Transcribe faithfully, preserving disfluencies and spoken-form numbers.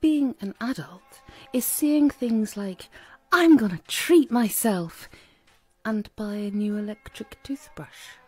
being an adult is seeing things like, I'm gonna treat myself, and buy a new electric toothbrush.